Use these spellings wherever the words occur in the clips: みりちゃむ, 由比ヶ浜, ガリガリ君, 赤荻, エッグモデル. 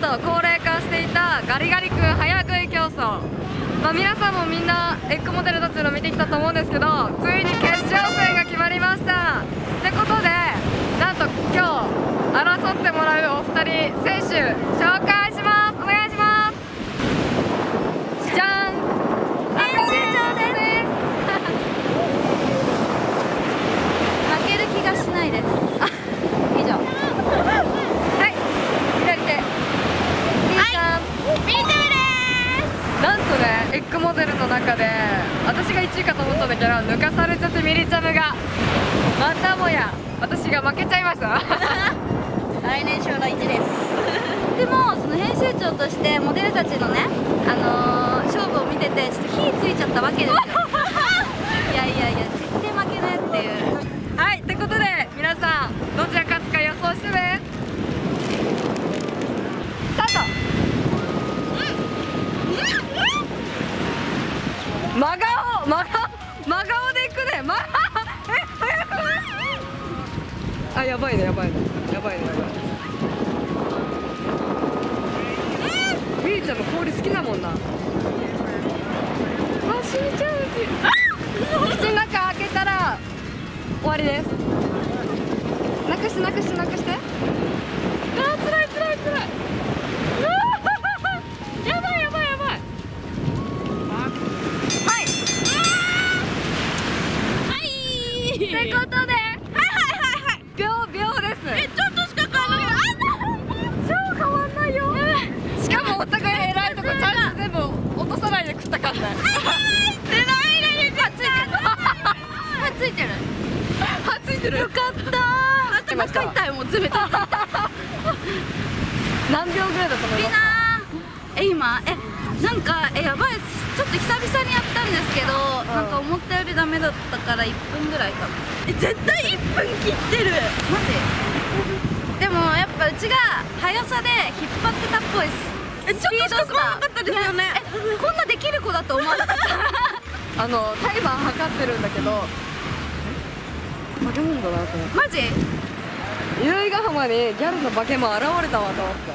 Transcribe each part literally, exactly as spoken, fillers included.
と高齢化していたガリガリ君早食い競争、まあ、皆さんもみんなエッグモデルたちの見てきたと思うんですけど、ついに決勝戦が決まりました。ってことで、なんと今日争ってもらうお二人選手紹介します。お願いします。じゃん、負ける気がしないです。なんとね、エッグモデルの中で私がいちいかと思ったんだけど、抜かされちゃってみりちゃむがまたもや私が負けちゃいました。来年将来一です。でもその編集長としてモデルたちのね、あのー、勝負を見ててちょっと火ついちゃったわけですよ。いやいやいや、絶対負けないっていう。はい、ってことで皆さん、どちら勝つか予想してね。スタート。真顔、真顔、真顔でいくね。真顔、え、早くない？あ、やばいね、やばいね、やばいね、やばい。みりちゃんの氷好きだもんな。あ、死んじゃう。口の中開けたら終わりです。なくして、なくして、なくして。あー、辛い、辛い、辛い。ってことで、秒秒です。え、ちょっとしか変わんない。超変わんないよ。しかもお互い偉いとこちゃんと全部落とさないで食った感じ。偉いのについてる。はついてる。はついてる。よかった。頭かいたいもう詰めた。何秒ぐらいだと思いますか。え、今、え、なんか、え、やばいっす。ちょっと久々にやったんですけど、なんか思ったよりダメだったからいっぷんぐらいかな。え、絶対いっぷん切ってる。マジ？でもやっぱうちが速さで引っ張ってたっぽいです。え、ちょっとしか来なかったですよね。え、こんなできる子だと思わなかった。あの、タイマー測ってるんだけど化け物だなと思って。マジ？由比ヶ浜にギャルの化け物現れたわと思って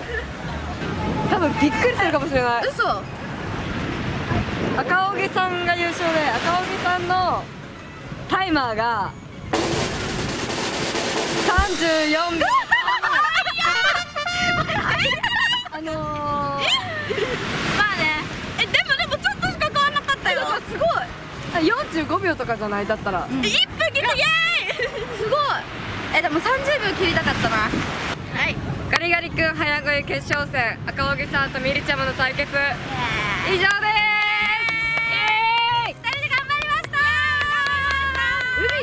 多分びっくりするかもしれない。嘘。赤荻さんが優勝で、赤荻さんのタイマーがさんじゅうよんびょう。あのー、まあね、え、でもでもちょっとしか変わらなかったよ。すごい。よんじゅうごびょうとかじゃないだったら、うん、いっぷん切り、イエーイ。すごい。え、でもさんじゅうびょう切りたかったな。はい、ガリガリ君早食い決勝戦、赤荻さんとみりちゃむの対決、以上です。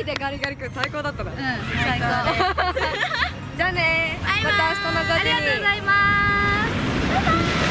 でガリガリ君最高だったね。うん、最高。じゃあね、また明日のごじに。ありがとうございます。